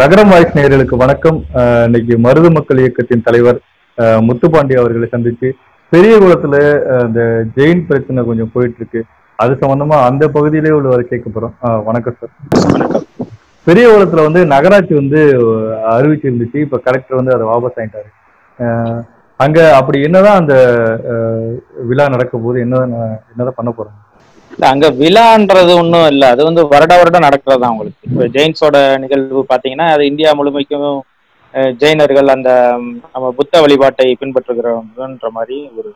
நகரம் வாய்ஸ் நேயர்களுக்கு வணக்கம். இன்னைக்கு மருது மக்கள் இயக்கத்தின் தலைவர் முத்துப்பாண்டி அவர்களை சந்திச்சு பெரிய குளத்துல அந்த ஜெயின் பிரச்சனை கொஞ்சம் போயிட்டு இருக்கு, அது சம்பந்தமா அந்த பகுதியிலே உள்ளவரை கேட்க போறோம். வணக்கம் சார். வணக்கம். பெரிய குளத்துல வந்து நகராட்சி வந்து அறிவிச்சிருந்துச்சு, இப்ப கலெக்டர் வந்து அதை வாபஸ் ஆயிட்டாரு. அங்க அப்படி என்னதான் அந்த விழா நடக்க போது, என்னதான் பண்ண போறாங்க? அங்க விழான்றது ஒன்றும் இல்லை, அது வந்து வருட வருடம் நடக்கிறது தான். உங்களுக்கு இப்போ ஜெயின்ஸோட நிகழ்வு பார்த்தீங்கன்னா அது இந்தியா முழுமைக்கும் ஜெயினர்கள் அந்த நம்ம புத்த வழிபாட்டை பின்பற்றுகிறவங்கன்ற மாதிரி ஒரு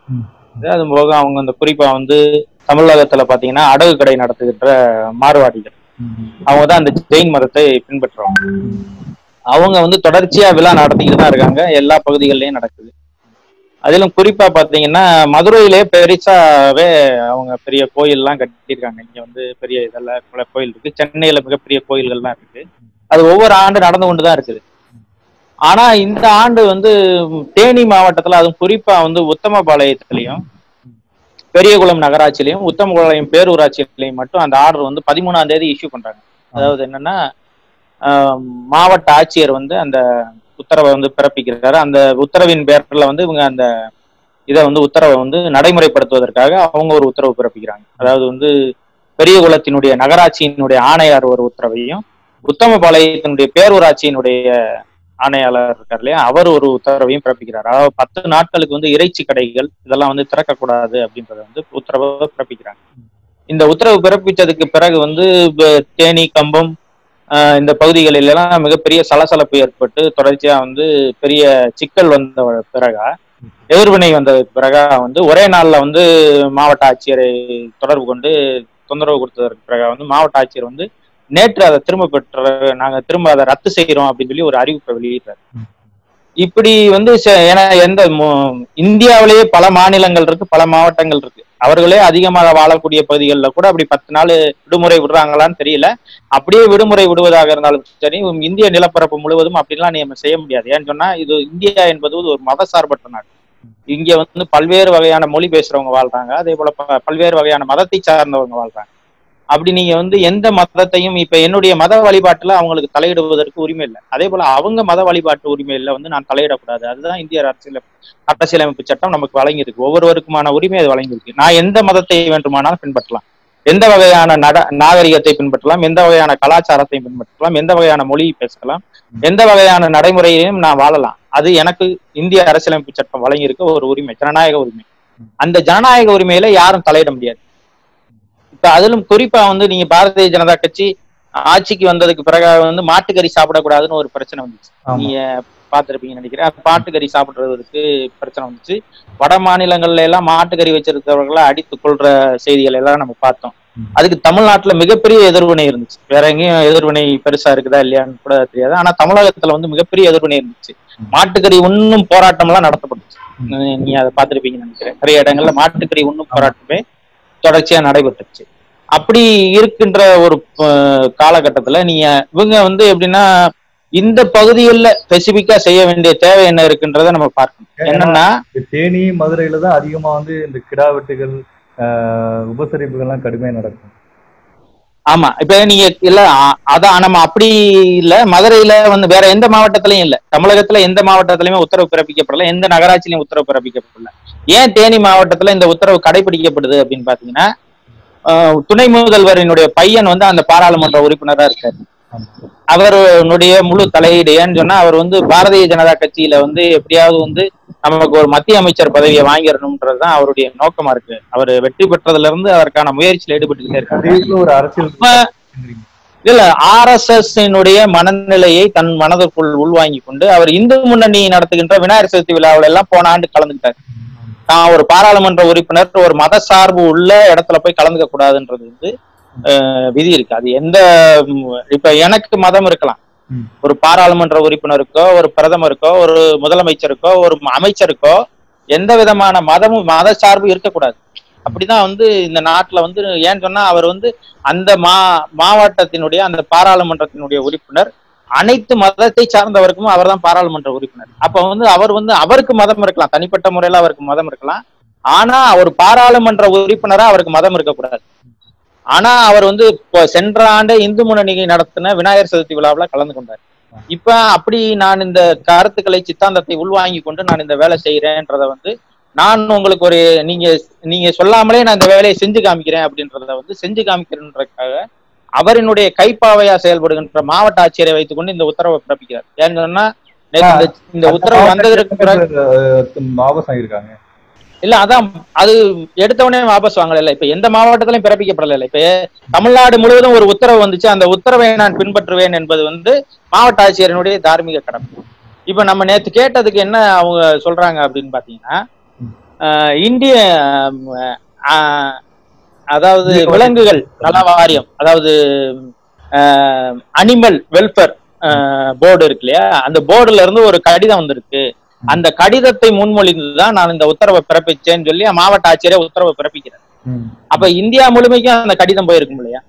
இது. அது போக அவங்க அந்த குறிப்பாக வந்து தமிழகத்தில் பார்த்தீங்கன்னா அடகு கடை நடத்துகின்ற மார்வாடிகள் அவங்க தான் அந்த ஜெயின் மதத்தை பின்பற்றுவாங்க. அவங்க வந்து தொடர்ச்சியாக விழா நடத்திக்கிட்டு தான் இருக்காங்க, எல்லா பகுதிகள்லையும் நடக்குது. அதிலும் குறிப்பா பாத்தீங்கன்னா மதுரையிலே பெருசாவே அவங்க பெரிய கோயில்லாம் கட்டியிருக்காங்க. இங்க வந்து பெரிய இதெல்லாம் கோயில் இருக்கு, சென்னையில மிகப்பெரிய கோயில்கள்லாம் இருக்கு. அது ஒவ்வொரு ஆண்டு நடந்து கொண்டுதான் இருக்குது. ஆனா இந்த ஆண்டு வந்து தேனி மாவட்டத்துல அதுவும் குறிப்பா வந்து உத்தமபாளையத்திலையும் பெரியகுளம் நகராட்சியிலையும் உத்தமபாளையம் பேரூராட்சியிலையும் மட்டும் அந்த ஆர்டர் வந்து 13ஆம் தேதி இஷ்யூ பண்றாங்க. அதாவது என்னன்னா மாவட்ட ஆட்சியர் வந்து அந்த உத்தரவை வந்து பிறப்பிக்கிறாரு. அந்த உத்தரவின் பேரில் வந்து இவங்க அந்த இதை வந்து உத்தரவை வந்து நடைமுறைப்படுத்துவதற்காக அவங்க ஒரு உத்தரவு பிறப்பிக்கிறாங்க. அதாவது வந்து பெரிய குளத்தினுடைய நகராட்சியினுடைய ஆணையார் ஒரு உத்தரவையும் உத்தமபாளையத்தினுடைய பேரூராட்சியினுடைய ஆணையாளர் இருக்கார் இல்லையா, அவர் ஒரு உத்தரவையும் பிறப்பிக்கிறார். அதாவது 10 நாட்களுக்கு வந்து இறைச்சி கடைகள் இதெல்லாம் வந்து திறக்கக்கூடாது அப்படின்றத வந்து உத்தரவை பிறப்பிக்கிறாங்க. இந்த உத்தரவு பிறப்பித்ததுக்கு பிறகு வந்து தேனி கம்பம் இந்த பகுதிகளிலெல்லாம் மிகப்பெரிய சலசலப்பு ஏற்பட்டு தொடர்ச்சியா வந்து பெரிய சிக்கல் வந்த பிறகா எதிர்வினை வந்த பிறகா வந்து ஒரே நாள்ல வந்து மாவட்ட ஆட்சியரை தொடர்பு கொண்டு தொந்தரவு கொடுத்ததற்கு பிறகு வந்து மாவட்ட ஆட்சியர் வந்து நேற்று அதை திரும்ப பெற்ற நாங்க திரும்ப அதை ரத்து செய்யறோம் அப்படின்னு சொல்லி ஒரு அறிவிப்பை வெளியிட்டாரு. இப்படி வந்து ஏன்னா எந்த இந்தியாவிலேயே பல மாநிலங்கள் இருக்கு, பல மாவட்டங்கள் இருக்கு, அவர்களே அதிகமாக வாழக்கூடிய பகுதிகளில் கூட அப்படி 10 நாள் விடுமுறை விடுறாங்களான்னு தெரியல. அப்படியே விடுமுறை விடுவதாக இருந்தாலும் சரி, இந்திய நிலப்பரப்பு முழுவதும் அப்படின்லாம் நம்ம செய்ய முடியாது. ஏன்னு சொன்னா இது இந்தியா என்பது ஒரு மத சார்பற்ற நாடு. இங்க வந்து பல்வேறு வகையான மொழி பேசுறவங்க வாழ்றாங்க, அதே போல பல்வேறு வகையான மதத்தை சார்ந்தவங்க வாழ்றாங்க. அப்படி நீங்க வந்து எந்த மதத்தையும் இப்ப என்னுடைய மத வழிபாட்டுல அவங்களுக்கு தலையிடுவதற்கு உரிமை இல்லை, அதே போல அவங்க மத வழிபாட்டு உரிமையில வந்து நான் தலையிடக்கூடாது. அதுதான் இந்திய அரசியலமைப்பு சட்டம் நமக்கு வழங்கியிருக்கு, ஒவ்வொருவருக்குமான உரிமை அது வழங்கியிருக்கு. நான் எந்த மதத்தை வேண்டுமானாலும் பின்பற்றலாம், எந்த வகையான நாகரிகத்தை பின்பற்றலாம், எந்த வகையான கலாச்சாரத்தை பின்பற்றலாம், எந்த வகையான மொழியை பேசலாம், எந்த வகையான நடைமுறையையும் நான் வாழலாம். அது எனக்கு இந்திய அரசியலமைப்பு சட்டம் வழங்கியிருக்க ஒரு உரிமை, ஜனநாயக உரிமை. அந்த ஜனநாயக உரிமையில யாரும் தலையிட முடியாது. அதிலும் குறிப்பா வந்து நீங்க பாரதிய ஜனதா கட்சி ஆட்சிக்கு வந்ததுக்கு பிறகு வந்து மாட்டுக்கறி சாப்பிடக்கூடாதுன்னு ஒரு பிரச்சனை வந்துச்சு, நீங்க பாத்துருப்பீங்கன்னு நினைக்கிறேன். மாட்டுக்கறி சாப்பிடுறதுக்கு பிரச்சனை வந்துச்சு. வட மாநிலங்கள்ல எல்லாம் மாட்டுக்கறி வச்சிருக்கிறவர்களை அடித்து கொள்ற செய்திகள் எல்லாம் நம்ம பார்த்தோம். அதுக்கு தமிழ்நாட்டுல மிகப்பெரிய எதிர்வினை இருந்துச்சு. வேற எங்கேயும் எதிர்வினை பெருசா இருக்குதா இல்லையான்னு கூட தெரியாது, ஆனா தமிழகத்துல வந்து மிகப்பெரிய எதிர்வினை இருந்துச்சு. மாட்டுக்கறி உண்ணும் போராட்டம் எல்லாம் நடத்தப்பட்டுச்சு, நீங்க அதை பாத்திருப்பீங்கன்னு நினைக்கிறேன். நிறைய இடங்கள்ல மாட்டுக்கறி உண்ணும் போராட்டமே தொடர்ச்சியா நடைபெற்றுச்சு. அப்படி இருக்கின்ற ஒரு காலகட்டத்துல நீங்க இவங்க வந்து எப்படின்னா இந்த பகுதிகளில் ஸ்பெசிபிக்கா செய்ய வேண்டிய தேவை என்ன இருக்குன்றத நம்ம பார்க்கணும். என்னன்னா தேனி மதுரையில தான் அதிகமா வந்து இந்த கிடா வெட்டுகள் உபசரிப்புகள்லாம் கடுமையா நடக்கும். ஆமா, இப்ப நீங்க இல்ல அதான் நம்ம அப்படி இல்ல மதுரையில வந்து வேற எந்த மாவட்டத்திலயும் இல்ல, தமிழகத்துல எந்த மாவட்டத்திலயுமே உத்தரவு பிறப்பிக்கப்படல, எந்த நகராட்சியிலயும் உத்தரவு பிறப்பிக்கப்படல. ஏன் தேனி மாவட்டத்துல இந்த உத்தரவு கடைபிடிக்கப்படுது அப்படின்னு பாத்தீங்கன்னா துணை முதல்வரினுடைய பையன் வந்து அந்த பாராளுமன்ற உறுப்பினரா இருக்காரு. அவருடைய முழு தலையீடு ஏன்னு சொன்னா அவர் வந்து பாரதிய ஜனதா கட்சியில வந்து எப்படியாவது வந்து நமக்கு ஒரு மத்திய அமைச்சர் பதவியை வாங்கிடணும்ன்றதுதான் அவருடைய நோக்கமா இருக்கு. அவர் வெற்றி பெற்றதுல இருந்து அதற்கான முயற்சியில ஈடுபட்டுக்கிட்டே இருக்காரு. இல்ல RSS மனநிலையை தன் மனதிற்குள் உள்வாங்கி கொண்டு அவர் இந்து முன்னணி நடத்துகின்ற விநாயகர் சதுர்த்தி விழாவில எல்லாம் போன ஆண்டு கலந்துக்கிட்டாரு. நான் ஒரு பாராளுமன்ற உறுப்பினர் ஒரு மத சார்பு உள்ள இடத்துல போய் கலந்துக்க கூடாதுன்றது வந்து விதி இருக்கு. அது எந்த இப்ப எனக்கு மதம் இருக்கலாம், ஒரு பாராளுமன்ற உறுப்பினருக்கோ ஒரு பிரதமருக்கோ ஒரு முதலமைச்சருக்கோ ஒரு அமைச்சருக்கோ எந்த விதமான மதமும் மத சார்பு இருக்கக்கூடாது. அப்படிதான் வந்து இந்த நாட்டுல வந்து ஏன்னு சொன்னா அவர் வந்து அந்த மாவட்டத்தினுடைய அந்த பாராளுமன்றத்தினுடைய உறுப்பினர் அனைத்து மதத்தை சார்ந்தவருக்கும் அவர் தான் பாராளுமன்ற உறுப்பினர். அப்ப வந்து அவர் வந்து அவருக்கு மதம் இருக்கலாம், தனிப்பட்ட முறையில அவருக்கு மதம் இருக்கலாம், ஆனா ஒரு பாராளுமன்ற உறுப்பினரா அவருக்கு மதம் இருக்கக்கூடாது. ஆனா அவர் வந்து சென்ற ஆண்டு இந்து முன்னணி நடத்தின விநாயகர் சதுர்த்தி விழாவில் கலந்து கொண்டார். இப்ப அப்படி நான் இந்த கருத்துக்களை சித்தாந்தத்தை உள்வாங்கி கொண்டு நான் இந்த வேலை செய்யறேன்றத வந்து நான் உங்களுக்கு ஒரு நீங்க நீங்க சொல்லாமலே நான் இந்த வேலையை செஞ்சு காமிக்கிறேன் அப்படின்றத வந்து செஞ்சு காமிக்கிறேன்றதுக்காக அவரினுடைய கைப்பாவையா செயல்படுகின்ற மாவட்ட ஆட்சியரை வைத்துக்கொண்டு இந்த உத்தரவை பிறப்பிக்கிறார். ஏன்னு சொன்னா இந்த உத்தரவு வந்ததற்கு பிறகு வாபஸ் ஆகியிருக்காங்க இல்ல, அதான் அது எடுத்தவனே வாபஸ் வாங்கல. இல்ல இப்ப எந்த மாவட்டத்திலையும் பிறப்பிக்கப்படல. இல்ல இப்ப தமிழ்நாடு முழுவதும் ஒரு உத்தரவு வந்துச்சு, அந்த உத்தரவை நான் பின்பற்றுவேன் என்பது வந்து மாவட்ட ஆட்சியரினுடைய தார்மீக கடமை. இப்ப நம்ம நேற்று கேட்டதுக்கு என்ன அவங்க சொல்றாங்க அப்படின்னு பாத்தீங்கன்னா, இந்திய அதாவது விலங்குகள் நல வாரியம், அதாவது அனிமல் வெல்ஃபேர் போர்டு இருக்கு இல்லையா, அந்த போர்டுல இருந்து ஒரு கடிதம் வந்திருக்கு. அந்த கடிதத்தை முன்மொழிந்துதான் நான் இந்த உத்தரவை பிறப்பிச்சேன்னு சொல்லி மாவட்ட ஆட்சியரே உத்தரவை பிறப்பிக்கிறேன். அப்ப இந்தியா முழுமைக்கும் அந்த கடிதம் போயிருக்கும் இல்லையா,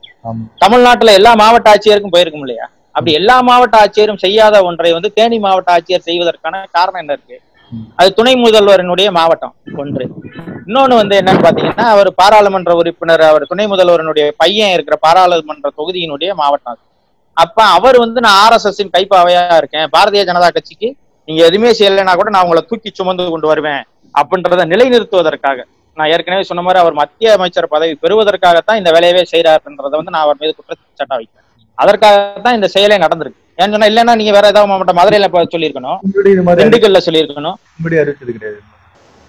தமிழ்நாட்டுல எல்லா மாவட்ட ஆட்சியருக்கும் போயிருக்கும் இல்லையா. அப்படி எல்லா மாவட்ட ஆட்சியரும் செய்யாத ஒன்றை வந்து தேனி மாவட்ட ஆட்சியர் செய்வதற்கான காரணம் என்ன இருக்கு? அது துணை முதல்வரினுடைய மாவட்டம் ஒன்று. இன்னொன்னு வந்து என்னன்னு பாத்தீங்கன்னா, அவர் பாராளுமன்ற உறுப்பினர், அவர் துணை முதல்வரனுடைய பையன் இருக்கிற பாராளுமன்ற தொகுதியினுடைய மாவட்டம். அப்ப அவர் வந்து நான் RSS-இன் கைப்பாவையா இருக்கேன், பாரதிய ஜனதா கட்சிக்கு நீங்க எதுவுமே செய்யலைன்னா கூட நான் உங்களை தூக்கி சுமந்து கொண்டு வருவேன் அப்படின்றத நிலைநிறுத்துவதற்காக, நான் ஏற்கனவே சொன்ன மாதிரி அவர் மத்திய அமைச்சர் பதவி பெறுவதற்காகத்தான் இந்த வேலையவே செய்யறாருன்றதை வந்து நான் அவர் மீது குற்றச்சாட்டா வைக்கிறேன். அதற்காகத்தான் இந்த செயலே நடந்திருக்கு. ஏன்னு சொன்னா இல்லைன்னா நீங்க வேற ஏதாவது மாவட்டம் மதுரையில சொல்லியிருக்கணும், திண்டுக்கல்ல சொல்லியிருக்கணும்,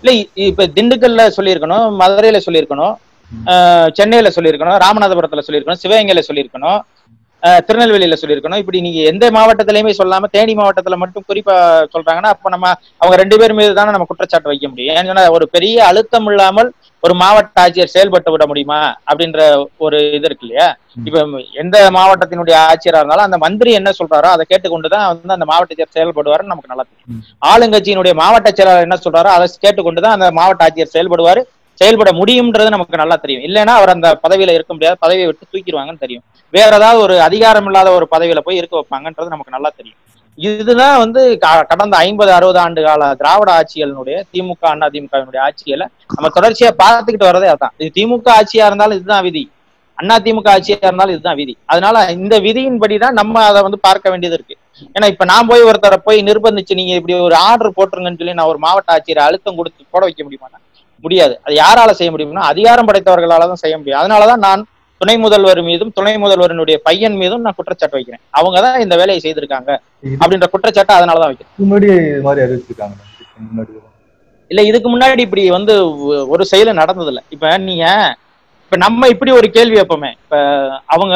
இல்ல இப்ப திண்டுக்கல்ல சொல்லியிருக்கணும், மதுரையில சொல்லியிருக்கணும், சென்னையில சொல்லியிருக்கணும், ராமநாதபுரத்துல சொல்லியிருக்கணும், சிவகங்கையில சொல்லியிருக்கணும், திருநெல்வேலியில சொல்லியிருக்கணும். இப்படி நீங்க எந்த மாவட்டத்திலயுமே சொல்லாம தேனி மாவட்டத்துல மட்டும் குறிப்பா சொல்றாங்கன்னா அப்ப நம்ம அவங்க 2 பேர் மீது தானே நம்ம குற்றச்சாட்டு வைக்க முடியும். ஏன்னு சொன்னா ஒரு பெரிய அழுத்தம் இல்லாமல் ஒரு மாவட்ட ஆட்சியர் செயல்பட்டு விட முடியுமா அப்படின்ற ஒரு இது இருக்கு இல்லையா. இப்ப எந்த மாவட்டத்தினுடைய ஆட்சியரா இருந்தாலும் அந்த மந்திரி என்ன சொல்றாரோ அதை கேட்டுக்கொண்டுதான் வந்து அந்த மாவட்ட செயல்படுவாருன்னு நமக்கு நல்லா தெரியும். ஆளுங்கட்சியினுடைய மாவட்ட செயலாளர் என்ன சொல்றாரோ அதை கேட்டுக்கொண்டுதான் அந்த மாவட்ட ஆட்சியர் செயல்படுவாரு, செயல்பட முடியும்ன்றது நமக்கு நல்லா தெரியும். இல்லைன்னா அவர் அந்த பதவியில இருக்க முடியாது, பதவியை விட்டு தூக்கிடுவாங்கன்னு தெரியும். வேற ஏதாவது ஒரு அதிகாரம் இல்லாத ஒரு பதவியில போய் இருக்க வைப்பாங்கன்றது நமக்கு நல்லா தெரியும். இதுதான் வந்து கடந்த 50-60 ஆண்டு கால திராவிட ஆட்சிகளினுடைய, திமுக அதிமுகவினுடைய ஆட்சியில நம்ம தொடர்ச்சியா பார்த்துக்கிட்டு வர்றதே அதான். இது திமுக ஆட்சியா இருந்தாலும் இதுதான் விதி, அதிமுக ஆட்சியா இருந்தாலும் இதுதான் விதி. அதனால இந்த விதியின்படிதான் நம்ம அதை வந்து பார்க்க வேண்டியது இருக்கு. ஏன்னா இப்ப நான் போய் ஒருத்தரை போய் நிர்பந்திச்சு நீங்க இப்படி ஒரு ஆர்டர் போட்டுருங்கன்னு சொல்லி நான் ஒரு மாவட்ட ஆட்சியரை அழுத்தம் கொடுத்து போட வைக்க முடியுமா? முடியாது. அது யாரால செய்ய முடியும்னா அதிகாரம் படைத்தவர்களால தான் செய்ய முடியும். அதனாலதான் நான் துணை முதல்வர் மீதும் துணை முதல்வரினுடைய பையன் மீதும் நான் குற்றச்சாட்டு வைக்கிறேன். அவங்கதான் இந்த வேலையை செய்திருக்காங்க அப்படின்ற குற்றச்சாட்டை அதனாலதான் வைக்கிறேன். இல்ல இதுக்கு முன்னாடி இப்படி வந்து ஒரு செயல நடந்தது இல்ல. இப்ப நம்ம இப்படி ஒரு கேள்வி வைப்போமே, இப்ப அவங்க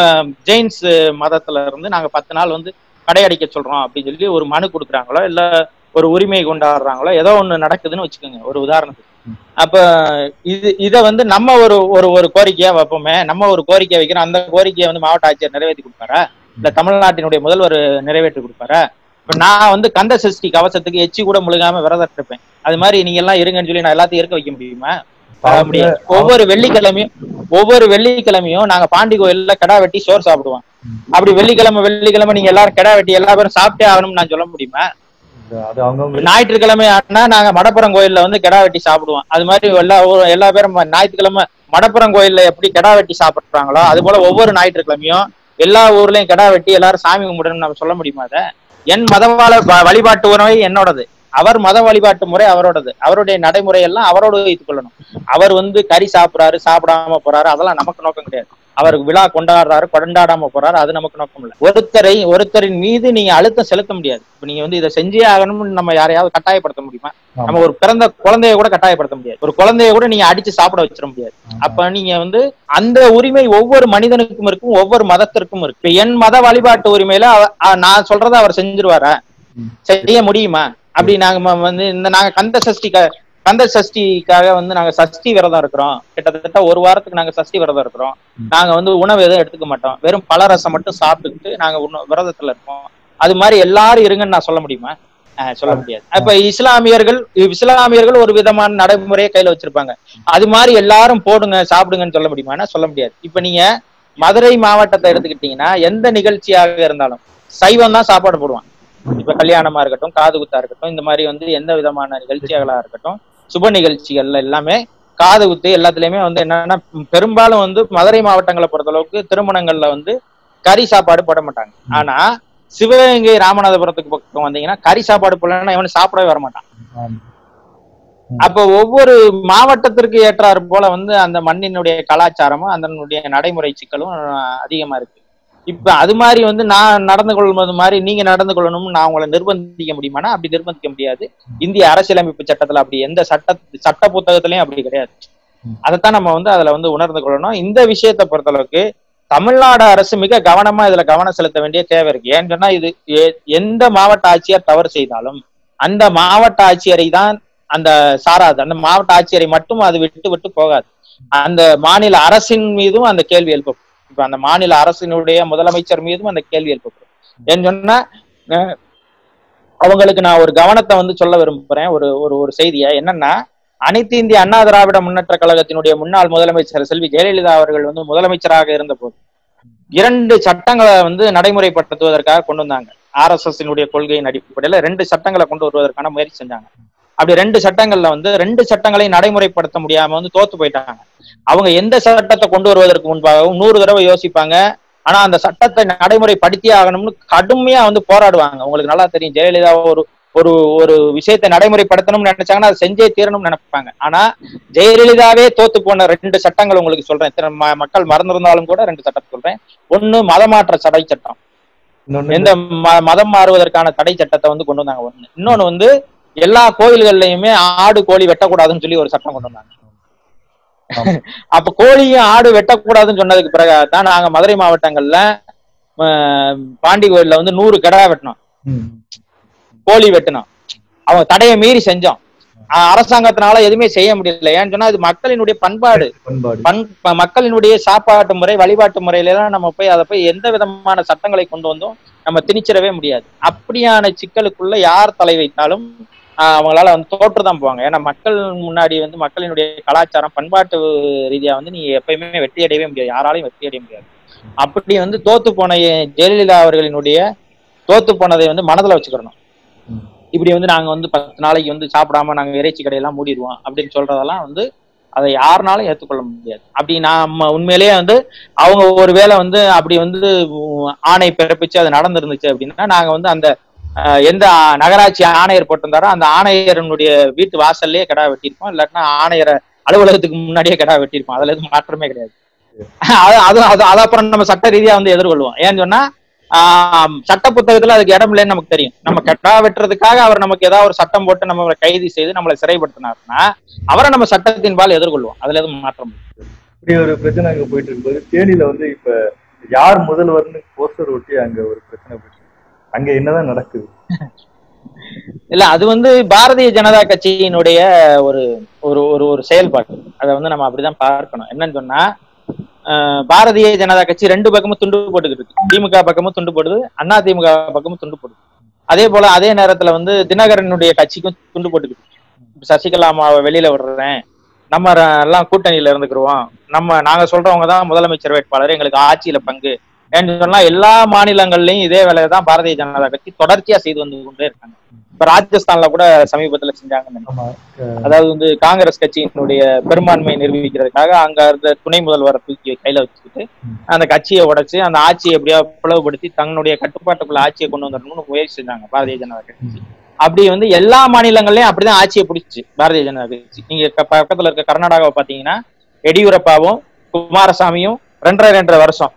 ஜெயின்ஸ் மதத்துல இருந்து நாங்க 10 நாள் வந்து கடையடிக்க சொல்றோம் அப்படின்னு சொல்லி ஒரு மனு கொடுக்குறாங்களோ இல்ல ஒரு உரிமை கொண்டாடுறாங்களோ ஏதோ ஒண்ணு நடக்குதுன்னு வச்சுக்கோங்க ஒரு உதாரணத்துக்கு. அப்ப இதை வந்து நம்ம ஒரு கோரிக்கையா வைப்போமே, நம்ம ஒரு கோரிக்கை வைக்கிறோம், அந்த கோரிக்கையை வந்து மாவட்ட ஆட்சியர் நிறைவேற்றி கொடுப்பாரா இல்ல தமிழ்நாட்டினுடைய முதல்வர் நிறைவேற்றி கொடுப்பாரா? இப்ப நான் வந்து கந்த சஷ்டி கவசத்துக்கு எச்சி கூட முழுகாம விரதம் இருப்பேன், அது மாதிரி நீங்க எல்லாம் இருங்கன்னு சொல்லி நான் எல்லாத்தையும் இருக்க வைக்க முடியுமா? முடியாது. ஒவ்வொரு வெள்ளிக்கிழமையும் நாங்க பாண்டி கோயில்ல கடா வெட்டி சோறு சாப்பிடுவோம். அப்படி வெள்ளிக்கிழமை நீங்க எல்லாரும் கடா வெட்டி எல்லா பேரும் சாப்பிட்டே ஆகணும்னு நான் சொல்ல முடியுமா? ஞாயிற்றுக்கிழமை ஆனா நாங்க மடப்புறம் கோயில்ல வந்து கெடா வெட்டி சாப்பிடுவோம். அது மாதிரி எல்லா பேரும் ஞாயிற்றுக்கிழமை மடப்புறம் கோயில்ல எப்படி கெடா வெட்டி சாப்பிடுறாங்களோ அது போல ஒவ்வொரு ஞாயிற்றுக்கிழமையும் எல்லா ஊர்லயும் கெடா வெட்டி எல்லாரும் சாமி கும்பிடணும்னு நம்ம சொல்ல முடியுமா? என் மதவாள வழிபாட்டு முறை என்னோடது, அவர் மத வழிபாட்டு முறை அவரோடது, அவருடைய நடைமுறையெல்லாம் அவரோடு வைத்துக் கொள்ளணும். அவர் வந்து கறி சாப்பிடுறாரு சாப்பிடாம போறாரு அதெல்லாம் நமக்கு நோக்கம் கிடையாது. அவர் விழா கொண்டாடுறாரு கொண்டாடாம போறாரு அது நமக்கு நோக்கம் இல்லை. ஒருத்தரின் மீது நீங்க அழுத்தம் செலுத்த முடியாது. இப்ப நீங்க வந்து இதை செஞ்சே ஆகணும்னு நம்ம யாரையாவது கட்டாயப்படுத்த முடியுமா? நம்ம ஒரு பிறந்த குழந்தைய கூட கட்டாயப்படுத்த முடியாது, ஒரு குழந்தைய கூட நீங்க அடிச்சு சாப்பிட வச்சிட முடியாது. அப்ப நீங்க வந்து அந்த உரிமை ஒவ்வொரு மனிதனுக்கும் இருக்கும், ஒவ்வொரு மதத்திற்கும் இருக்கு. இப்ப என் மத வழிபாட்டு உரிமையில நான் சொல்றதை அவர் செஞ்சிருவாரா? செய்ய முடியுமா? அப்படி நாங்க வந்து இந்த நாங்க கந்த சஷ்டிக்காக வந்து நாங்க சஷ்டி விரதம் இருக்கிறோம், கிட்டத்தட்ட ஒரு வாரத்துக்கு நாங்க சஷ்டி விரதம் இருக்கிறோம். நாங்க வந்து உணவு எதுவும் எடுத்துக்க மாட்டோம், வெறும் பழரசம் மட்டும் சாப்பிட்டுக்கிட்டு நாங்க விரதத்துல இருக்கோம். அது மாதிரி எல்லாரும் இருங்கன்னு நான் சொல்ல முடியுமா? சொல்ல முடியாது. அப்ப இஸ்லாமியர்கள் ஒரு விதமான நடைமுறையை கையில வச்சிருப்பாங்க, அது மாதிரி எல்லாரும் போடுங்க சாப்பிடுங்கன்னு சொல்ல முடியுமா? சொல்ல முடியாது. இப்ப நீங்க மதுரை மாவட்டத்தை எடுத்துக்கிட்டீங்கன்னா எந்த நிகழ்ச்சியாக இருந்தாலும் சைவம் தான் சாப்பாடு போடுவான். இப்ப கல்யாணமா இருக்கட்டும், காது குத்தா இருக்கட்டும், இந்த மாதிரி வந்து எந்த விதமான நிகழ்ச்சிகளா இருக்கட்டும், சுப நிகழ்ச்சிகள்ல எல்லாமே காது குத்து எல்லாத்துலயுமே வந்து என்னன்னா பெரும்பாலும் வந்து மதுரை மாவட்டங்களை பொறுத்த அளவுக்கு திருமணங்கள்ல வந்து கறி சாப்பாடு போட மாட்டாங்க. ஆனா சிவகங்கை ராமநாதபுரத்துக்கு பக்கம் வந்தீங்கன்னா கறி சாப்பாடு போடலன்னா இவனு சாப்பிடவே வரமாட்டான். அப்ப ஒவ்வொரு மாவட்டத்திற்கு ஏற்றாறு போல வந்து அந்த மண்ணினுடைய கலாச்சாரமும் அதனுடைய நடைமுறை சிக்கலும் அதிகமா இருக்கு. இப்ப அது மாதிரி வந்து நான் நடந்து கொள்வது மாதிரி நீங்க நடந்து கொள்ளணும்னு நான் உங்களை நிர்பந்திக்க முடியுமானா அப்படி நிர்பந்திக்க முடியாது. இந்திய அரசியலமைப்பு சட்டத்துல அப்படி எந்த சட்ட புத்தகத்திலயும் அப்படி கிடையாது. அதைத்தான் நம்ம வந்து அதுல வந்து உணர்ந்து கொள்ளணும். இந்த விஷயத்தை பொறுத்தளவுக்கு தமிழ்நாடு அரசு மிக கவனமா இதுல கவனம் செலுத்த வேண்டிய தேவை இருக்கு. ஏன்னு சொன்னா இது எந்த மாவட்ட ஆட்சியர் தவறு செய்தாலும் அந்த மாவட்ட ஆட்சியரை தான் அந்த சாராது, அந்த மாவட்ட ஆட்சியரை மட்டும் அது விட்டு விட்டு போகாது. அந்த மாநில அரசின் மீதும் அந்த கேள்வி எழுப்பப்படும். இப்ப அந்த மாநில அரசினுடைய முதலமைச்சர் மீதும் அந்த கேள்வி எழுப்பப்படும். ஏன்னு சொன்னா அவங்களுக்கு நான் ஒரு கவனத்தை வந்து சொல்ல விரும்புறேன், ஒரு ஒரு செய்தியா என்னன்னா, அனைத்து இந்திய அண்ணா திராவிட முன்னேற்ற கழகத்தினுடைய முன்னாள் முதலமைச்சர் செல்வி ஜெயலலிதா அவர்கள் வந்து முதலமைச்சராக இருந்த போது 2 சட்டங்களை வந்து நடைமுறைப்படுத்துவதற்காக கொண்டு வந்தாங்க. RSS கொள்கையின் அடிப்படையில 2 சட்டங்களை கொண்டு வருவதற்கான முயற்சி செஞ்சாங்க. அப்படி 2 சட்டங்கள்ல வந்து 2 சட்டங்களை நடைமுறைப்படுத்த முடியாம வந்து தோத்து போயிட்டாங்க. அவங்க எந்த சட்டத்தை கொண்டு வருவதற்கு முன்பாகவும் 100 தடவை யோசிப்பாங்க. ஆனா அந்த சட்டத்தை நடைமுறைப்படுத்தியே ஆகணும்னு கடுமையா வந்து போராடுவாங்க. உங்களுக்கு நல்லா தெரியும், ஜெயலலிதா ஒரு ஒரு ஒரு விஷயத்தை நடைமுறைப்படுத்தணும்னு நினைச்சாங்கன்னா அதை செஞ்சே தீரணும்னு நினைப்பாங்க. ஆனா ஜெயலலிதாவே தோத்து போன 2 சட்டங்கள் உங்களுக்கு சொல்றேன், மக்கள் மறந்திருந்தாலும் கூட 2 சட்டத்தை சொல்றேன். 1 மதமாற்ற தடை சட்டம், எந்த மதம் மாறுவதற்கான தடை சட்டத்தை வந்து கொண்டு வந்தாங்க. 1 இன்னொன்னு வந்து எல்லா கோயில்கள்லயுமே ஆடு கோழி வெட்டக்கூடாதுன்னு சொல்லி ஒரு சட்டம் கொண்டு வந்தாங்க. அப்ப கோழியும் ஆடு வெட்டக்கூடாதுன்னு சொன்னதுக்கு பிறகு தான் நாங்க மதுரை மாவட்டங்கள்ல பாண்டி கோயில்ல வந்து 100 கடா வெட்டினோம், கோழி வெட்டினோம். அவங்க தடையை மீறி செஞ்சோம். அரசாங்கத்தினால எதுவுமே செய்ய முடியல. ஏன்னு சொன்னா இது மக்களினுடைய பண்பாடு, மக்களினுடைய சாப்பாட்டு முறை, வழிபாட்டு முறையில எல்லாம் நம்ம போய் அதை போய் எந்த விதமான சட்டங்களை கொண்டு வந்தோம் நம்ம திணிச்சிடவே முடியாது. அப்படியான சிக்கலுக்குள்ள யார் தலை வைத்தாலும் அவங்களால வந்து தோற்றுதான் போவாங்க. ஏன்னா மக்கள் முன்னாடி வந்து மக்களினுடைய கலாச்சாரம் பண்பாட்டு ரீதியா வந்து நீ எப்பயுமே வெற்றி அடையவே முடியாது, யாராலையும் வெற்றி அடைய முடியாது. அப்படி வந்து தோத்து போன ஜெயலலிதா அவர்களினுடைய தோத்து போனதை வந்து மனதுல வச்சுக்கிறணும். இப்படி வந்து நாங்க வந்து 10 நாளைக்கு வந்து சாப்பிடாம நாங்க இறைச்சி கடையெல்லாம் மூடிடுவோம் அப்படின்னு சொல்றதெல்லாம் வந்து அதை யாருனாலும் ஏற்றுக்கொள்ள முடியாது. அப்படி நாம உண்மையிலேயே வந்து அவங்க ஒருவேளை வந்து அப்படி வந்து ஆணை பிறப்பிச்சு அது நடந்துருந்துச்சு அப்படின்னா நாங்க வந்து அந்த எந்த நகராட்சி ஆணையர் போட்டிருந்தாரோ அந்த ஆணையரனுடைய வீட்டு வாசல்லையே கிடா வெட்டியிருப்போம், இல்லாட்டினா ஆணையரை அலுவலகத்துக்கு முன்னாடியே கிடா வெட்டியிருப்போம். அதுல எதுவும் மாற்றமே கிடையாது. அது அப்புறம் நம்ம சட்ட ரீதியா வந்து எதிர்கொள்வோம். ஏன்னு சொன்னா சட்ட புத்தகத்துல அதுக்கு இடம் இல்லைன்னு நமக்கு தெரியும். நம்ம கட்டா வெட்டுறதுக்காக அவர் நமக்கு ஏதாவது ஒரு சட்டம் போட்டு நம்மளை கைது செய்து நம்மளை சிறைப்படுத்தினார்னா அவரை நம்ம சட்டத்தின்பால் எதிர்கொள்வோம். அதுல எதுவும் மாற்றம். இப்படி ஒரு பிரச்சனை அங்க போயிட்டு இருக்கும்போது தேனியில வந்து இப்ப யார் முதல்வர்னு போஸ்டர் ஒட்டி அங்க ஒரு பிரச்சனை போயிட்டு அங்க என்னதான் நடக்குது? இல்ல அது வந்து பாரதிய ஜனதா கட்சியினுடைய ஒரு ஒரு ஒரு செயல்பாடு. அதை வந்து நம்ம அப்படிதான் பார்க்கணும். என்னன்னு சொன்னா பாரதிய ஜனதா கட்சி 2 பக்கமும் துண்டு போட்டுக்கிட்டு இருக்கு. திமுக பக்கமும் துண்டு போடுது, அண்ணா திமுக பக்கமும் துண்டு போடுது. அதே போல அதே நேரத்துல வந்து தினகரனுடைய கட்சிக்கும் துண்டு போட்டுக்கிட்டு இருக்கு. சசிகலாமாவை வெளியில விடுறேன், நம்ம எல்லாம் கூட்டணியில இருந்துக்குருவோம், நாங்க சொல்றவங்கதான் முதலமைச்சர் வேட்பாளர், எங்களுக்கு ஆட்சியில பங்கு என்று சொன்னா எல்லா மாநிலங்கள்லயும் இதே வேலையதான் பாரதிய ஜனதா கட்சி தொடர்ச்சியா செய்து வந்து கொண்டே இருக்காங்க. இப்ப ராஜஸ்தான்ல கூட சமீபத்துல செஞ்சாங்க. அதாவது வந்து காங்கிரஸ் கட்சியினுடைய பெரும்பான்மையை நிரூபிக்கிறதுக்காக அங்க இருந்த துணை முதல்வரை தூக்கி கையில வச்சுக்கிட்டு அந்த கட்சியை உடைச்சு அந்த ஆட்சியை எப்படியா பிளவுபடுத்தி தங்களுடைய கட்டுப்பாட்டுக்குள்ள ஆட்சியை கொண்டு வந்துடணும்னு முயற்சி செஞ்சாங்க பாரதிய ஜனதா கட்சி. அப்படி வந்து எல்லா மாநிலங்கள்லயும் அப்படிதான் ஆட்சியை பிடிச்சு பாரதிய ஜனதா கட்சி. நீங்க பக்கத்துல இருக்க கர்நாடகாவை பாத்தீங்கன்னா எடியூரப்பாவும் குமாரசாமியும் 2.5 வருஷம்,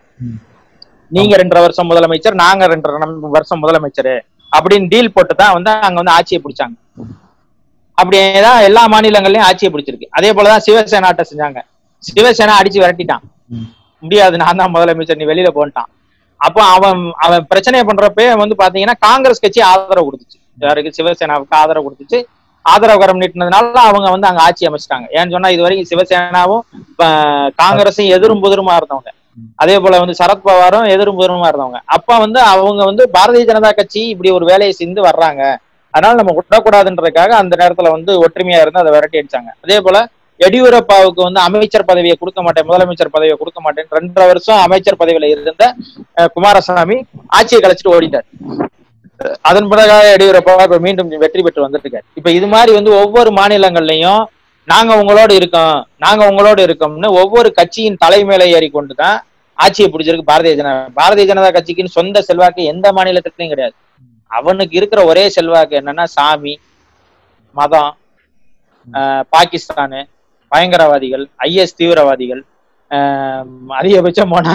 நீங்க 2.5 வருஷம் முதலமைச்சர், நாங்க 2.5 வருஷம் முதலமைச்சரு அப்படின்னு டீல் போட்டுதான் வந்து அங்க வந்து ஆட்சியை பிடிச்சாங்க. அப்படியேதான் எல்லா மாநிலங்கள்லயும் ஆட்சியை பிடிச்சிருக்கு. அதே போலதான் சிவசேனாட்ட செஞ்சாங்க. சிவசேனா அடிச்சு விரட்டிட்டான், முடியாது நான் தான் முதலமைச்சர் நீ வெளியில போன்ட்டான். அப்போ அவன் பிரச்சனையை பண்றப்ப வந்து பாத்தீங்கன்னா காங்கிரஸ் கட்சி ஆதரவு கொடுத்துச்சு, யாருக்கு சிவசேனாவுக்கு ஆதரவு கொடுத்துச்சு. ஆதரவு கரம் நீட்டினதுனால அவங்க வந்து அங்க ஆட்சி அமைச்சிட்டாங்க. ஏன்னு சொன்னா இது வரைக்கும் சிவசேனாவும் காங்கிரஸும் எதிரும் புதிருமா இருந்தவங்க, அதே போல வந்து சரத்பவாரும் எதிரும் புதிருமா இருந்தவங்க. அப்ப வந்து அவங்க வந்து பாரதிய ஜனதா கட்சி இப்படி ஒரு வேலையை செஞ்சு வர்றாங்க, அதனால நம்ம விடக்கூடாதுன்றதுக்காக அந்த நேரத்துல வந்து ஒற்றுமையா இருந்து அதை விரட்டி அடிச்சாங்க. அதே போல எடியூரப்பாவுக்கு வந்து அமைச்சர் பதவியை கொடுக்க மாட்டேன், முதலமைச்சர் பதவியை கொடுக்க மாட்டேன், 2.5 வருஷம் அமைச்சர் பதவியில இருந்த குமாரசாமி ஆட்சியை கலைச்சிட்டு ஓடிட்டார். அதன் பிறகு எடியூரப்பாவா இப்ப மீண்டும் வெற்றி பெற்று வந்துருக்காரு. இப்ப இது மாதிரி வந்து ஒவ்வொரு மாநிலங்கள்லயும் நாங்க உங்களோட இருக்கோம், நாங்க உங்களோட இருக்கோம்னு ஒவ்வொரு கட்சியின் தலைமையில ஏறி கொண்டுதான் ஆட்சியை பிடிச்சிருக்கு பாரதிய ஜனதா. பாரதிய ஜனதா கட்சிக்குன்னு சொந்த செல்வாக்கு எந்த மாநிலத்திலையும் கிடையாது. அவனுக்கு இருக்கிற ஒரே செல்வாக்கு என்னன்னா சாமி, மதம், பாகிஸ்தானு, பயங்கரவாதிகள், ஐஎஸ் தீவிரவாதிகள், அதிகபட்சம் போனா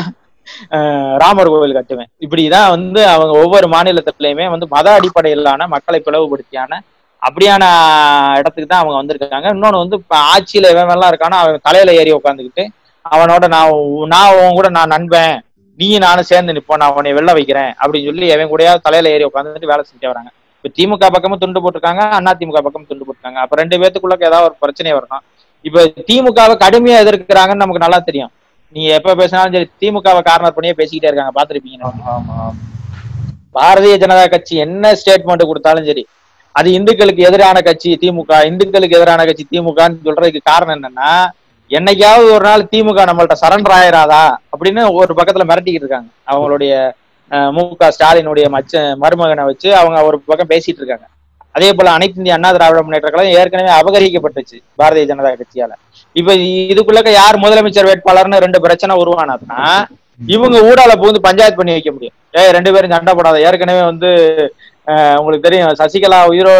ராமர் கோவில் கட்டுவேன், இப்படிதான் வந்து அவங்க ஒவ்வொரு மாநிலத்திலையுமே வந்து மத அடிப்படையிலான மக்களை பிளவுபடுத்தியான அப்படியான இடத்துக்கு தான் அவங்க வந்திருக்காங்க. இன்னொன்னு வந்து இப்ப ஆட்சியில எல்லாம் இருக்கானோ அவன் தலையில ஏறி உட்காந்துக்கிட்டு அவனோட நான் நண்பன், நீ நானும் சேர்ந்து நிப்போம், நான் அவனை வெளில வைக்கிறேன் அப்படின்னு சொல்லி எவன் கூட தலையில ஏறி உட்காந்துட்டு வேலை செஞ்சு வராங்க. இப்ப திமுக பக்கமும் துண்டு போட்டிருக்காங்க, அண்ணா திமுக பக்கமும் துண்டு போட்டிருக்காங்க. அப்ப ரெண்டு பேத்துக்குள்ள ஏதாவது ஒரு பிரச்சனை வரணும். இப்ப திமுகவை கடுமையா எதிர்க்கிறாங்கன்னு நமக்கு நல்லா தெரியும். நீங்க எப்ப பேசினாலும் சரி திமுகவை காரணம் பண்ணியே பேசிக்கிட்டே இருக்காங்க, பாத்துருப்பீங்க. பாரதிய ஜனதா கட்சி என்ன ஸ்டேட்மெண்ட் கொடுத்தாலும் சரி அது இந்துக்களுக்கு எதிரான கட்சி திமுக, இந்துக்களுக்கு எதிரான கட்சி திமுகன்னு சொல்றதுக்கு காரணம் என்னன்னா என்னைக்காவது ஒரு நாள் திமுக நம்மள்ட்ட சரண்டர் ஆயிராதா அப்படின்னு ஒரு பக்கத்துல மிரட்டிக்கிட்டு இருக்காங்க. அவங்களுடைய முக ஸ்டாலினுடைய மருமகனை வச்சு அவங்க ஒரு பக்கம் பேசிட்டு இருக்காங்க. அதே போல அனைத்து இந்திய அண்ணா திராவிட முன்னேற்ற கழகம் ஏற்கனவே அபகரிக்கப்பட்டுச்சு பாரதிய ஜனதா கட்சியால. இப்ப இதுக்குள்ளக்க யார் முதலமைச்சர் வேட்பாளர்னு ரெண்டு பிரச்சனை உருவானாதுன்னா இவங்க ஊடால புகுந்து பஞ்சாயத்து பண்ணி வைக்க முடியும். ரெண்டு பேரும் சண்டை போடாத, ஏற்கனவே வந்து உங்களுக்கு தெரியும் சசிகலா உயிரோ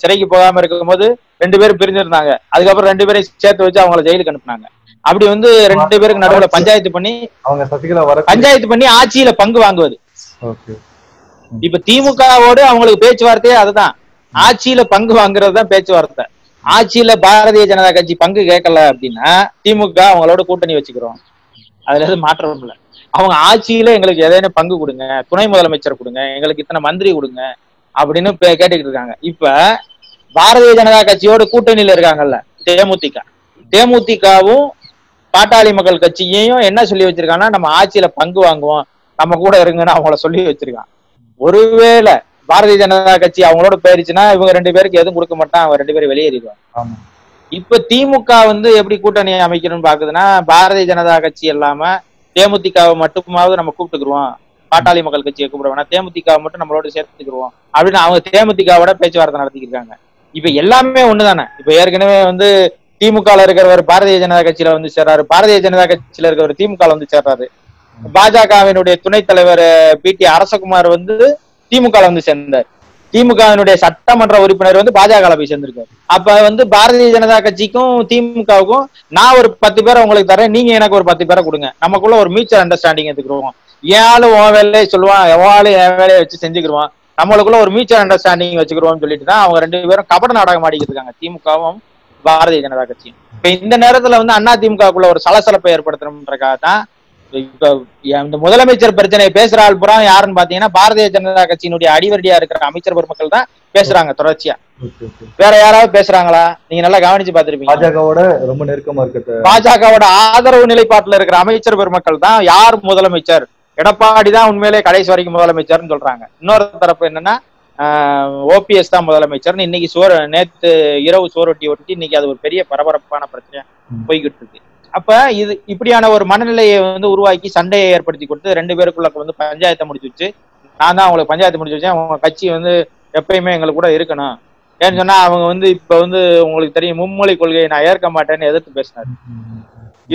சிறைக்கு போகாம இருக்கும்போது ரெண்டு பேரும் பிரிஞ்சிருந்தாங்க, அதுக்கப்புறம் ரெண்டு பேரும் சேர்த்து வச்சு அவங்கள ஜெயிலுக்கு அனுப்புனாங்க. அப்படி வந்து ரெண்டு பேருக்கு நடுவில் பஞ்சாயத்து பண்ணி ஆட்சியில பங்கு வாங்குவது. இப்ப திமுகவோடு அவங்களுக்கு பேச்சுவார்த்தையே அதுதான், ஆட்சியில பங்கு வாங்குறதுதான் பேச்சுவார்த்தை. ஆட்சியில பாரதிய ஜனதா கட்சி பங்கு கேட்கல அப்படின்னா திமுக அவங்களோட கூட்டணி வச்சுக்கிறோம், அதுல எதுவும் மாற்றம் இல்லை. அவங்க ஆட்சியில எங்களுக்கு எதேனும் பங்கு கொடுங்க, துணை முதலமைச்சர் கொடுங்க, எங்களுக்கு இத்தனை மந்திரி கொடுங்க அப்படின்னு கேட்டுக்கிட்டு இருக்காங்க. இப்ப பாரதிய ஜனதா கட்சியோட கூட்டணியில இருக்காங்கல்ல தேமுதிக, தேமுதிகவும் பாட்டாளி மக்கள் கட்சியையும் என்ன சொல்லி வச்சிருக்காங்கன்னா நம்ம ஆட்சியில பங்கு வாங்குவோம், நம்ம கூட இருங்கன்னு அவங்கள சொல்லி வச்சிருக்காங்க. ஒருவேளை பாரதிய ஜனதா கட்சி அவங்களோட போயிருச்சுன்னா இவங்க ரெண்டு பேருக்கு எதுவும் கொடுக்க மாட்டான், அவங்க ரெண்டு பேரும் வெளியேறிடுவாங்க. இப்ப திமுக வந்து எப்படி கூட்டணி அமைக்கணும்னு பாக்குதுன்னா பாரதிய ஜனதா கட்சி இல்லாம தேமுதிகவை மட்டுமாவது நம்ம கூப்பிட்டுக்குருவோம், பாட்டாளி மக்கள் கட்சியை கூப்பிட வேணா, தேமுதிகவை மட்டும் நம்மளோட சேர்த்துக்குருவோம் அப்படின்னு அவங்க தேமுதிகவோட பேச்சுவார்த்தை நடத்திக்கிட்டாங்க. இப்ப எல்லாமே ஒண்ணுதானே. இப்ப ஏற்கனவே வந்து திமுகல இருக்கிறவர் பாரதிய ஜனதா கட்சியில வந்து சேர்றாரு, பாரதிய ஜனதா கட்சியில இருக்கிறவர் திமுகல வந்து சேர்றாரு, பாஜகவினுடைய துணைத் தலைவர் பி.டி. அரசகுமார் வந்து திமுகல வந்து சேர்ந்தார், திமுகவினுடைய சட்டமன்ற உறுப்பினர் வந்து பாஜக போய் சேர்ந்திருக்காரு. அப்ப வந்து பாரதிய ஜனதா கட்சிக்கும் திமுகவுக்கும் நான் ஒரு 10 பேரை உங்களுக்கு தரேன், நீங்க எனக்கு ஒரு 10 பேரை கொடுங்க, நமக்குள்ள ஒரு மியூச்சுவல் அண்டர்ஸ்டாண்டிங் எடுத்துக்கிறோம், ஏழு உன் வேலையை சொல்லுவான், எவ்வாறு என் வேலையை வச்சு செஞ்சுக்கிறோம், நம்மளுக்குள்ள ஒரு மியூச்சுவல் அண்டர்ஸ்டாண்டிங் வச்சுக்கிறோம்னு சொல்லிட்டு தான் அவங்க ரெண்டு பேரும் கபட நாடகம் ஆடிக்கிட்டு இருக்காங்க, திமுகவும் பாரதிய ஜனதா கட்சியும். இப்ப இந்த நேரத்துல வந்து அண்ணா திமுகவுக்குள்ள ஒரு சலசலப்பை ஏற்படுத்தணும்ன்றக்காக தான் இப்ப இந்த முதலமைச்சர் பிரச்சனையை பேசுற ஆள் புறம் யாருன்னு பாத்தீங்கன்னா பாரதிய ஜனதா கட்சியினுடைய அடிவரடியா இருக்கிற அமைச்சர் பெருமக்கள் தான் பேசுறாங்க தொடர்ச்சியா. வேற யாராவது பேசுறாங்களா? நீங்க நல்லா கவனிச்சு பாத்திருப்பீங்க. பாஜகவோட ரொம்ப நெருக்கமா இருக்கு, பாஜகவோட ஆதரவு நிலைப்பாட்டுல இருக்கிற அமைச்சர் பெருமக்கள் தான் யார் முதலமைச்சர், எடப்பாடி தான் உண்மையிலே கடைசி வரைக்கும் முதலமைச்சர்னு சொல்றாங்க. இன்னொரு தரப்பு என்னன்னா ஓபிஎஸ் தான் முதலமைச்சர்னு இன்னைக்கு நேத்து இரவு சோரொட்டி இன்னைக்கு அது ஒரு பெரிய பரபரப்பான பிரச்சனை போய்கிட்டு இருக்கு. அப்ப இது இப்படியான ஒரு மனநிலையை வந்து உருவாக்கி சண்டையை ஏற்படுத்தி கொடுத்து ரெண்டு பேருக்குள்ள வந்து பஞ்சாயத்தை முடிச்சு வச்சு, நான் தான் அவங்களுக்கு பஞ்சாயத்து முடிச்சு வச்சேன், அவங்க கட்சி வந்து எப்பயுமே எங்களுக்கு கூட இருக்கணும் ஏன்னு சொன்னா அவங்க வந்து இப்ப வந்து உங்களுக்கு தெரியும் மும்மொழி கொள்கையை நான் ஏற்க மாட்டேன்னு எதிர்த்து பேசினாரு,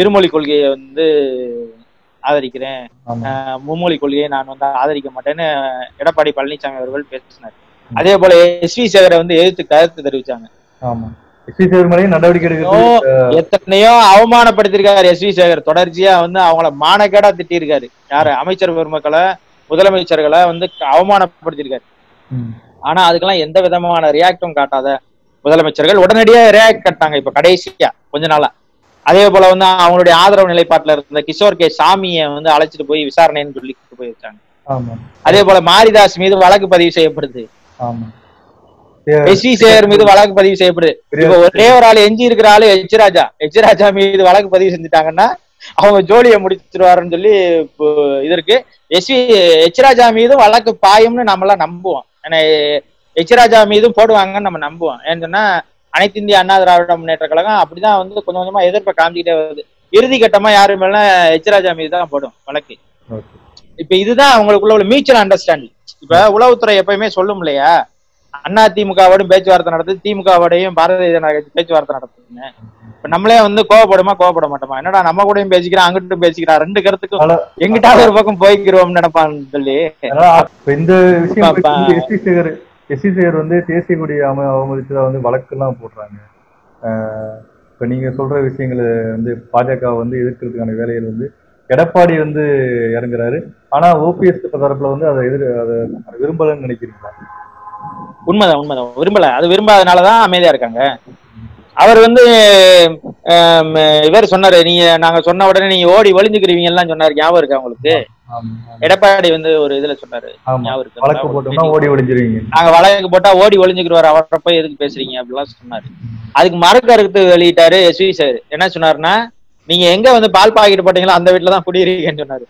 இருமொழி கொள்கையை வந்து ஆதரிக்கிறேன், மும்மொழி கொள்கையை நான் வந்து ஆதரிக்க மாட்டேன்னு எடப்பாடி பழனிசாமி அவர்கள் பேசினார். அதே போல எஸ்வி சேகரை வந்து எதிர்த்து கருத்து தெரிவிச்சாங்க. எத்தனையோ அவமானப்படுத்திருக்காரு எஸ் வி சேகர், தொடர்ச்சியா வந்து அவங்கள மானக்கேடா திட்டிருக்காரு, யாரு அமைச்சர் பெருமக்களை முதலமைச்சர்களை வந்து அவமானப்படுத்திருக்காரு. ஆனா அதுக்கெல்லாம் எந்த விதமான ரியாக்டும் காட்டாத முதலமைச்சர்கள் உடனடியா ரியாக்ட் காட்டாங்க இப்ப கடைசியா கொஞ்ச நாளா. அதே போல வந்து அவங்களுடைய ஆதரவு நிலைப்பாட்டுல இருந்த கிஷோர் கே சாமியை வந்து அழைச்சிட்டு போய் விசாரணைன்னு சொல்லி போய் வச்சாங்க. அதே போல மாரிதாஸ் மீது வழக்கு பதிவு செய்யப்படுது, எஸ் வி சேகர் மீது வழக்கு பதிவு செய்யப்படுது. இப்ப ஒரே ஒரு ஆள் எஞ்சி இருக்கிற ஆளு எச் ராஜா மீது வழக்கு பதிவு செஞ்சுட்டாங்கன்னா அவங்க ஜோலியை முடிச்சிருவாருன்னு சொல்லி இது இருக்கு. எச் ராஜா மீது வழக்கு பாயும்னு நம்ம எல்லாம் நம்புவோம், ஏன்னா எச் ராஜா மீதும் போடுவாங்கன்னு நம்ம நம்புவோம். ஏன்னா அனைத்து இந்திய அண்ணா திராவிட முன்னேற்ற கழகம் அப்படிதான் வந்து கொஞ்சம் கொஞ்சமா எதிர்ப்பை காமிக்கிட்டே வருது. இறுதி கட்டமா யாரு மேல எச் ராஜா மீது தான் போடும் வழக்கு. இப்ப இதுதான் அவங்களுக்குள்ள உள்ள மியூச்சுவல் அண்டர்ஸ்டாண்டிங். இப்ப உளவுத்துறை எப்பயுமே சொல்லும் இல்லையா, அண்ணா திமுகவோடும் பேச்சுவார்த்தை நடத்துது, திமுகவோடையும் பாரதிய ஜனதா கட்சி பேச்சுவார்த்தை நடத்துதுன்னு. நம்மளே வந்து கோவப்படுமா கோவப்பட மாட்டோமா, என்னடா நம்ம கூடயும் பேசிக்கிறா அங்கிட்டும் பேசிக்கிறா ரெண்டு கருத்துக்கும் எங்கிட்டாவது ஒரு பக்கம் போய்க்கிறோம் நினைப்பான்னு சொல்லி இந்த விஷயம். எஸ்சி சேகர் வந்து தேசிய கொடி அவமதிச்சதா வந்து வழக்கெல்லாம் போடுறாங்க. இப்ப நீங்க சொல்ற விஷயங்களை வந்து பாஜக வந்து எதிர்க்கிறதுக்கான வேலையில வந்து எடப்பாடி வந்து இறங்குறாரு. ஆனா ஓபிஎஸ் தரப்புல வந்து அதை அதை விரும்பலன்னு நினைக்கிறீங்களா? உண்மைதான் உண்மைதான், விரும்பல. அது விரும்பாதனாலதான் அமைதியா இருக்காங்க. அவர் வந்து இவர் சொன்னாரு, நீங்க நாங்க சொன்ன உடனே நீங்க ஓடி ஒளிஞ்சுக்கிறீங்க எல்லாம் சொன்னாரு, ஞாபகம் இருக்கா உங்களுக்கு? எடப்பாடி வந்து ஒரு இதுல சொன்னாரு, நாங்க வழக்கு போட்டா ஓடி ஒளிஞ்சுக்கிறவர் அவரை போய் எதுக்கு பேசுறீங்க அப்படிலாம் சொன்னாரு. அதுக்கு மறுக்கருத்து வெளியிட்டாரு எஸ்வி சார். என்ன சொன்னாருன்னா, நீங்க எங்க வந்து பால் பாக்கெட்டு போட்டீங்களோ அந்த வீட்டுலதான் குடியிருக்கீங்கன்னு சொன்னாரு.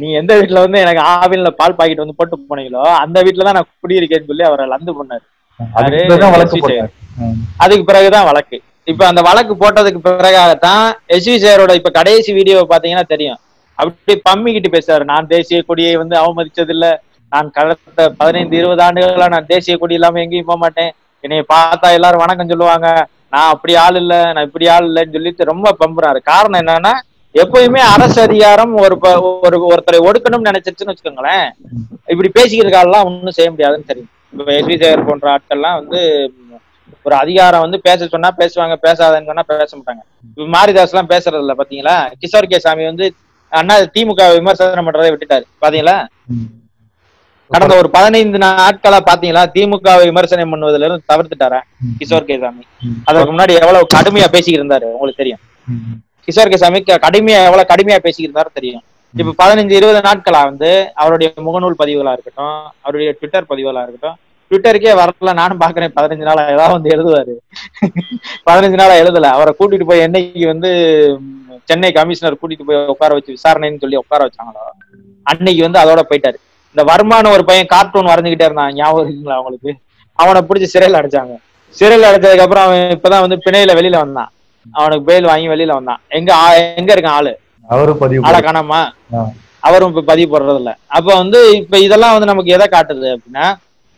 நீ எந்த வீட்டுல வந்து எனக்கு ஆவின்ல பால் பாக்கெட் வந்து போட்டு போனீங்களோ அந்த வீட்டுலதான் நான் குடியிருக்கேன்னு சொல்லி அவரை லந்து பண்ணாரு. அதுக்கு பிறகுதான் வழக்கு. இப்ப அந்த வழக்கு போட்டதுக்கு பிறகாகத்தான் எஸ்வி சேரோட இப்ப கடைசி வீடியோ பாத்தீங்கன்னா தெரியும், அப்படி பம்மிக்கிட்டு பேசுறாரு. நான் தேசிய கொடியை வந்து அவமதிச்சது இல்ல, நான் கடந்த 15-20 ஆண்டுகளா நான் தேசிய கொடி இல்லாம எங்கேயும் போக மாட்டேன், என்னைய பார்த்தா எல்லாரும் வணக்கம் சொல்லுவாங்க, நான் அப்படி ஆள் இல்ல நான் இப்படி ஆள் இல்லைன்னு சொல்லிட்டு ரொம்ப பம்புறாரு. காரணம் என்னன்னா, எப்பயுமே அரசு அதிகாரம் ஒருத்தரை ஒடுக்கணும்னு நினைச்சிருச்சுன்னு வச்சுக்கோங்களேன், இப்படி பேசிக்கிறதுக்காலாம் ஒன்னும் செய்ய முடியாதுன்னு தெரியும். இப்ப எஸ்வி சேகர் போன்ற ஆட்கள்லாம் வந்து ஒரு அதிகாரம் வந்து பேச சொன்னா பேசுவாங்க, பேசாதன்னு சொன்னா பேச மாட்டாங்க. இப்ப மாரிதாஸ் எல்லாம் பேசுறது இல்ல பாத்தீங்களா? கிஷோர் கே சாமி வந்து அண்ணா திமுக விமர்சனம் பண்றதை விட்டுட்டாரு பாத்தீங்களா? கடந்த ஒரு 15 நாட்களா பாத்தீங்களா திமுக விமர்சனம் பண்ணுவதுல இருந்து தவிர்த்துட்டாரா கிஷோர் கே சாமி? அதற்கு முன்னாடி எவ்வளவு கடுமையா பேசிக்கிட்டு இருந்தாரு உங்களுக்கு தெரியும். கிஷோர் கே சாமி கடுமையா எவ்வளவு கடுமையா பேசிக்கிட்டு இருந்தாரு தெரியும். இப்ப 15-20 நாட்களா வந்து அவருடைய முகநூல் பதிவுகளா இருக்கட்டும், அவருடைய ட்விட்டர் பதிவுகளா இருக்கட்டும், ட்விட்டருக்கே வரல நானும் பாக்குறேன். 15 நாளா ஏதாவது வந்து எழுதுவாரு, 15 நாளா எழுதல. அவரை கூட்டிட்டு போய் என்னைக்கு வந்து சென்னை கமிஷனர் கூட்டிட்டு போய் உட்கார வச்சு விசாரணைன்னு சொல்லி உட்கார வச்சாங்களோ அன்னைக்கு வந்து அதோட போயிட்டாரு. இந்த வர்மான்னு ஒரு பையன் கார்ட்டூன் வரைஞ்சுக்கிட்டே இருந்தான், ஞாபகம் இருக்குங்களா அவங்களுக்கு? அவனை பிடிச்சி சிறையில் அடைச்சாங்க. சிறையில் அடைச்சதுக்கு அப்புறம் அவன் இப்பதான் வந்து பிணையில வெளியில வந்தான், அவனுக்கு பெயில் வாங்கி வெளியில வந்தான். எங்க எங்க இருக்கான் ஆளு? ஆளை காணாமா? அவரும் இப்ப பதிவு போடுறது இல்ல. அப்ப வந்து இப்ப இதெல்லாம் வந்து நமக்கு எதை காட்டுது அப்படின்னா,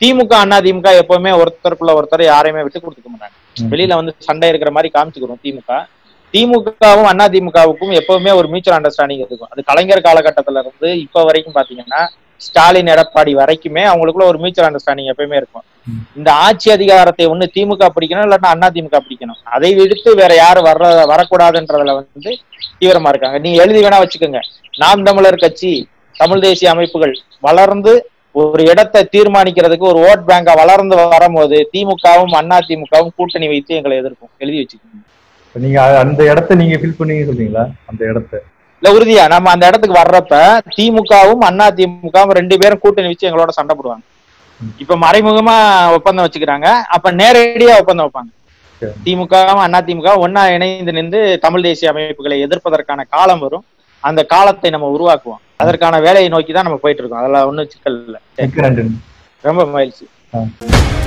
திமுக அண்ணா திமுக எப்பவுமே ஒருத்தருக்குள்ள ஒருத்தர் யாரையுமே விட்டு கொடுத்துக்க மாட்டாங்க. வெளியில வந்து சண்டை இருக்கிற மாதிரி காமிச்சுக்கிறோம். திமுகவும் அண்ணா திமுகவுக்கும் எப்பவுமே ஒரு மியூச்சுவல் அண்டர்ஸ்டாண்டிங் இருக்கும். அது கலைஞர் காலகட்டத்துல இருந்து இப்ப வரைக்கும் பாத்தீங்கன்னா ஸ்டாலின் எடப்பாடி வரைக்குமே அவங்களுக்குள்ள ஒரு மியூச்சுவல் அண்டர்ஸ்டாண்டிங் எப்பயுமே இருக்கும். இந்த ஆட்சி அதிகாரத்தை ஒண்ணு திமுக பிடிக்கணும், இல்லாட்டா அண்ணா திமுக பிடிக்கணும். அதை விடுத்து வேற யாரும் வரக்கூடாதுன்றதுல வந்து தீவிரமா இருக்காங்க. நீங்க எழுதி வேணா வச்சுக்கோங்க, நாம் தமிழர் கட்சி தமிழ் தேசிய அமைப்புகள் வளர்ந்து ஒரு இடத்தை தீர்மானிக்கிறதுக்கு ஒரு ஓட் பேங்கா வளர்ந்து வரும்போது திமுகவும் அண்ணா திமுகவும் கூட்டணி வைத்து எங்களை எதிர்க்கும். எழுதி வச்சுக்கோங்க. நீங்க அந்த இடத்த நீங்க ஃபில் பண்ணி சொல்றீங்களா? அந்த இடத்த இல்ல உறுதியா நம்ம அந்த இடத்துக்கு வர்றப்ப திமுகவும் அண்ணா திமுகவும் 2 பேரும் கூட்டணி வச்சு எங்களோட சண்டை போடுவாங்க. இப்ப மறைமுகமா ஒப்பந்தம் வச்சுக்கிறாங்க, அப்ப நேரடியா ஒப்பந்தம் வைப்பாங்க. திமுகவும் அண்ணா திமுகவும் ஒன்னா இணைந்து நின்று தமிழ் தேசிய அமைப்புகளை எதிர்ப்பதற்கான காலம் வரும். அந்த காலத்தை நம்ம உருவாக்குவோம். அதற்கான வேலையை நோக்கி தான் நம்ம போயிட்டு இருக்கோம். அதெல்லாம் ஒன்றும் சிக்கல் இல்லை. ரொம்ப மகிழ்ச்சி.